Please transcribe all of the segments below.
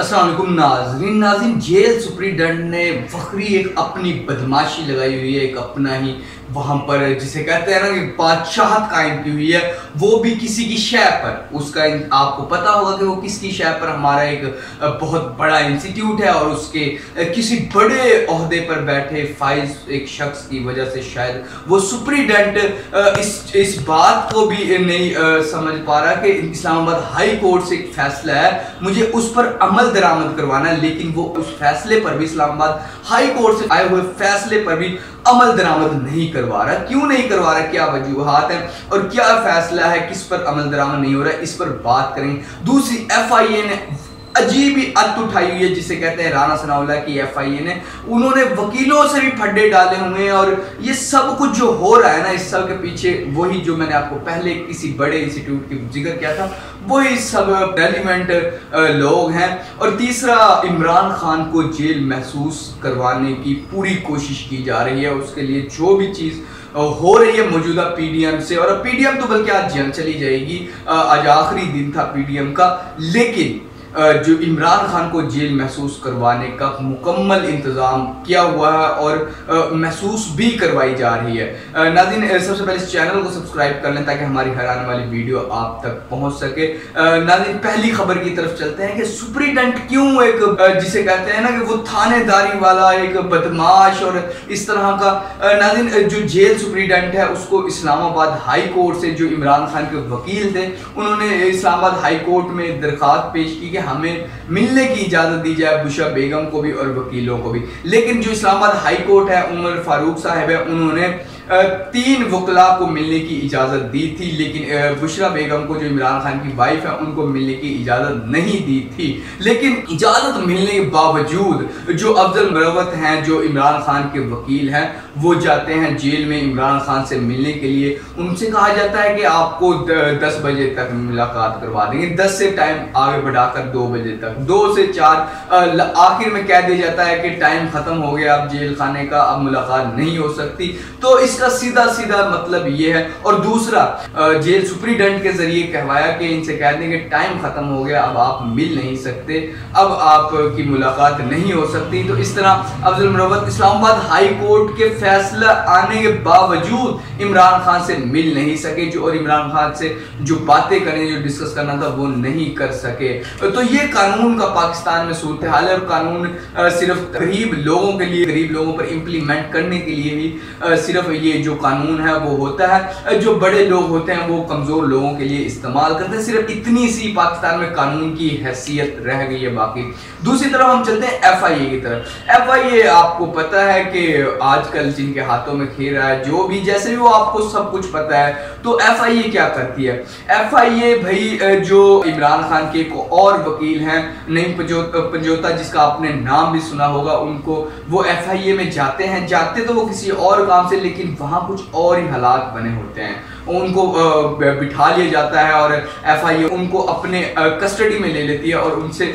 अस्सलाम वालेकुम नाज़रीन। नाज़रीन, जेल सुप्रीडेंट ने फखरी एक अपनी बदमाशी लगाई हुई है, एक अपना ही वहाँ पर जिसे कहते हैं ना कि बादशाहत कायम की हुई है, वो भी किसी की शय पर। उसका आपको पता होगा कि वो किसकी शय पर। हमारा एक बहुत बड़ा इंस्टीट्यूट है और उसके किसी बड़े ओहदे पर बैठे फाइज एक शख्स की वजह से शायद वो सुप्रीडेंट इस बात को भी नहीं समझ पा रहा कि इस्लामाबाद हाई कोर्ट से एक फैसला है, मुझे उस पर अमल दरामद करवाना है। लेकिन वो उस फैसले पर भी, इस्लामाबाद हाई कोर्ट से आए हुए फैसले पर भी अमल दरामद नहीं करवा रहा। क्यों नहीं करवा रहा, क्या वजूहात हैं और क्या फैसला है, किस पर अमल दरामद नहीं हो रहा है, इस पर बात करेंगे। दूसरी, FIA ने अजीब ही अत उठाई हुई है, जिसे कहते हैं राणा सनाउल्लाह की FIA ने। उन्होंने वकीलों से भी फड्डे डाले हुए हैं और ये सब कुछ जो हो रहा है ना, इस सब के पीछे वही जो मैंने आपको पहले किसी बड़े इंस्टीट्यूट की जिक्र किया था, वही सब रेलिवेंट लोग हैं। और तीसरा, इमरान खान को जेल महसूस करवाने की पूरी कोशिश की जा रही है, उसके लिए जो भी चीज़ हो रही है मौजूदा PDM से। और PDM तो बल्कि आज जेल चली जाएगी, आज आखिरी दिन था PDM का, लेकिन जो इमरान खान को जेल महसूस करवाने का मुकम्मल इंतज़ाम किया हुआ है और महसूस भी करवाई जा रही है। नाज़रीन, सबसे पहले इस चैनल को सब्सक्राइब कर लें ताकि हमारी हर आने वाली वीडियो आप तक पहुंच सके। नाज़रीन, पहली खबर की तरफ चलते हैं कि सुप्रीडेंट क्यों एक जिसे कहते हैं ना कि वो थानेदारी वाला एक बदमाश और इस तरह का। नाज़रीन, जो जेल सुप्रीडेंट है उसको इस्लामाबाद हाई कोर्ट से, जो इमरान खान के वकील थे, उन्होंने इस्लामाबाद हाई कोर्ट में दरख्वास्त पेश की कि हमें मिलने की इजाज़त दी जाए, बुशरा बेगम को भी और वकीलों को भी। लेकिन जो इस्लामाबाद हाई कोर्ट है, उमर फारूक साहब है, उन्होंने 3 वकला को मिलने की इजाज़त दी थी, लेकिन बुशरा बेगम को, जो इमरान खान की वाइफ है, उनको मिलने की इजाज़त नहीं दी थी। लेकिन इजाज़त मिलने के बावजूद जो अफजल मिरवत हैं, जो इमरान खान के वकील हैं, वो जाते हैं जेल में इमरान खान से मिलने के लिए। उनसे कहा जाता है कि आपको 10 बजे तक मुलाकात करवा देंगे, 10 से टाइम आगे बढ़ाकर 2 बजे तक, 2 से 4। आखिर में कह दिया जाता है कि टाइम ख़त्म हो गया अब जेल खाने का, अब मुलाकात नहीं हो सकती। तो इसका सीधा सीधा मतलब ये है। और दूसरा, जेल सुप्रीडेंट के जरिए कहवाया कि इनसे कह दें कि टाइम खत्म हो गया, अब आप मिल नहीं सकते, अब आपकी मुलाकात नहीं हो सकती। तो इस तरह अफजल मिरवत इस्लामाबाद हाई कोर्ट के फैसला आने के बावजूद इमरान खान से मिल नहीं सके, जो और इमरान खान से जो बातें करें, जो डिस्कस करना था, वो नहीं कर सके। तो ये कानून का पाकिस्तान में सूरत हाल है और कानून सिर्फ गरीब लोगों के लिए, गरीब लोगों पर इम्प्लीमेंट करने के लिए ही सिर्फ ये जो कानून है वो होता है। जो बड़े लोग होते हैं वो कमजोर लोगों के लिए इस्तेमाल करते हैं। सिर्फ इतनी सी पाकिस्तान में कानून की हैसियत रह गई है। बाकी दूसरी तरफ हम चलते हैं FIA की तरफ। FIA आपको पता है कि आजकल जिनके हाथों में खेल रहा है, जो भी जैसे भी वो, आपको सब कुछ पता है। तो FIA क्या करती है? FIA भाई, जो इमरान खान के एक और वकील हैं, नईम पंजोता, जिसका आपने नाम भी सुना होगा, उनको वो FIA में जाते हैं। जाते तो वो किसी और काम से, लेकिन वहाँ कुछ और ही हालात बने होते हैं। उनको बिठा लिया जाता है और FIA उनको अपने कस्टडी में ले लेती है और उनसे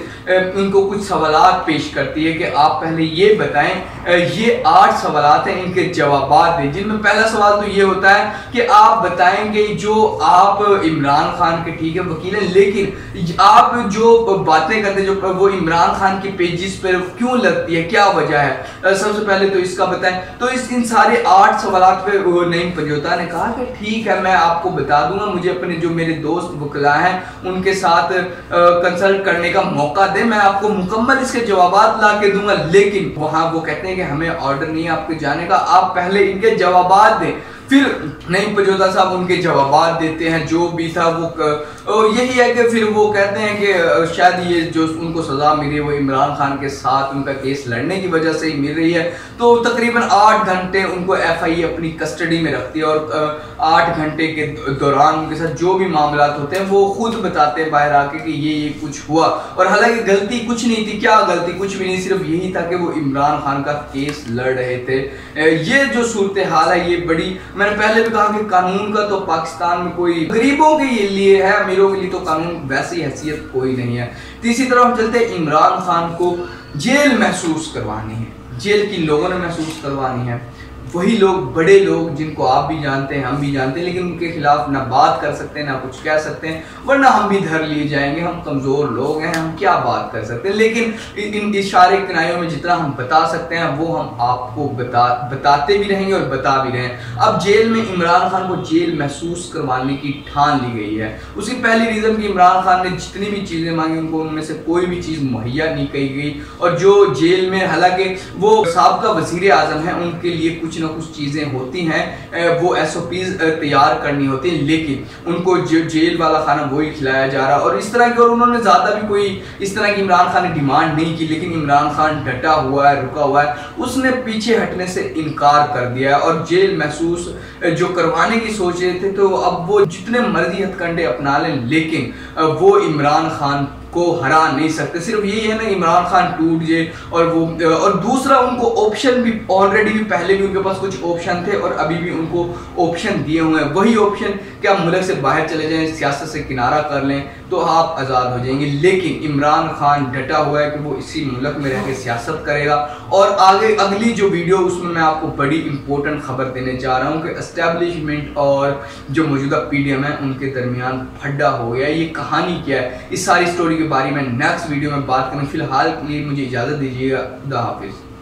उनको कुछ सवाल पेश करती है कि आप पहले ये बताएं, ये 8 सवाल हैं, इनके जवाब दें। जिनमें पहला सवाल तो ये होता है कि आप बताएंगे, जो आप इमरान खान के ठीक है वकील हैं, लेकिन आप जो बातें करते हैं, जो वो इमरान खान की पेजिस पर क्यों लगती है, क्या वजह है, सबसे पहले तो इसका बताएं। तो इन सारे 8 सवाल पे नईम पंजोता ने कहा कि ठीक है, मैं आपको बता दूंगा, मुझे अपने जो मेरे दोस्त वकला हैं उनके साथ कंसल्ट करने का मौका दे, मैं आपको मुकम्मल इसके जवाबात ला के दूंगा। लेकिन वहाँ वो कहते हैं कि हमें ऑर्डर नहीं है आपके जाने का, आप पहले इनके जवाबात दें। फिर नईम पंजोता साहब उनके जवाबात देते हैं, जो भी था वो यही है कि फिर वो कहते हैं कि शायद ये जो उनको सज़ा मिली वो इमरान खान के साथ उनका केस लड़ने की वजह से ही मिल रही है। तो तकरीबन 8 घंटे उनको FIA अपनी कस्टडी में रखती है और 8 घंटे के दौरान उनके साथ जो भी मामला होते हैं वो खुद बताते हैं बाहर आके कि ये कुछ हुआ। और हालांकि गलती कुछ नहीं थी, क्या गलती, कुछ भी नहीं, सिर्फ यही था कि वो इमरान खान का केस लड़ रहे थे। ये जो सूरत हाल है, ये बड़ी, मैंने पहले भी कहा कि कानून का तो पाकिस्तान में कोई, गरीबों के लिए है, अमीरों के लिए तो कानून वैसी हैसियत कोई नहीं है। तीसरी तरफ हम चलते हैं, इमरान खान को जेल महसूस करवानी है, जेल की लोगों ने महसूस करवानी है, वही लोग, बड़े लोग जिनको आप भी जानते हैं, हम भी जानते हैं, लेकिन उनके खिलाफ ना बात कर सकते हैं ना कुछ कह सकते हैं, वरना हम भी धर लिए जाएंगे, हम कमज़ोर लोग हैं, हम क्या बात कर सकते हैं। लेकिन इन इशारे कनाइयों में जितना हम बता सकते हैं वो हम आपको बताते भी रहेंगे और बता भी रहे हैं। अब जेल में इमरान खान को जेल महसूस करवाने की ठान ली गई है। उसकी पहली रीज़न कि इमरान खान ने जितनी भी चीज़ें मांगी उनको उनमें से कोई भी चीज़ मुहैया नहीं की गई, और जो जेल में हालांकि वो साबका वज़ीर आज़म हैं उनके लिए कुछ ना कुछ चीज़ें होती हैं, वो SOPs तैयार करनी होती हैं, लेकिन उनको जेल वाला खाना वही खिलाया जा रहा और इस तरह की, और उन्होंने ज़्यादा भी कोई इस तरह की इमरान खान ने डिमांड नहीं की, लेकिन इमरान खान डटा हुआ है, रुका हुआ है, उसने पीछे हटने से इनकार कर दिया है और जेल महसूस जो करवाने की सोच रहे थे तो अब वो जितने मर्जी हथकंडे अपना लें लेकिन वो इमरान खान को हरा नहीं सकते। सिर्फ यही है ना, इमरान खान टूट जाए, और वो और दूसरा उनको ऑप्शन भी ऑलरेडी भी पहले भी उनके पास कुछ ऑप्शन थे और अभी भी उनको ऑप्शन दिए हुए हैं, वही ऑप्शन क्या मुल्क से बाहर चले जाएं, सियासत से किनारा कर लें तो आप आज़ाद हो जाएंगे, लेकिन इमरान खान डटा हुआ है कि वो इसी मुल्क में रह के सियासत करेगा। और आगे अगली जो वीडियो उसमें मैं आपको बड़ी इंपॉर्टेंट खबर देने जा रहा हूँ कि एस्टेब्लिशमेंट और जो मौजूदा PDM है उनके दरमियान फड्डा हो गया, ये कहानी क्या है, इस सारी स्टोरी के बारे में नेक्स्ट वीडियो में बात करेंगे। फिलहाल के लिए मुझे इजाज़त दीजिएगा, खुदा हाफिज़।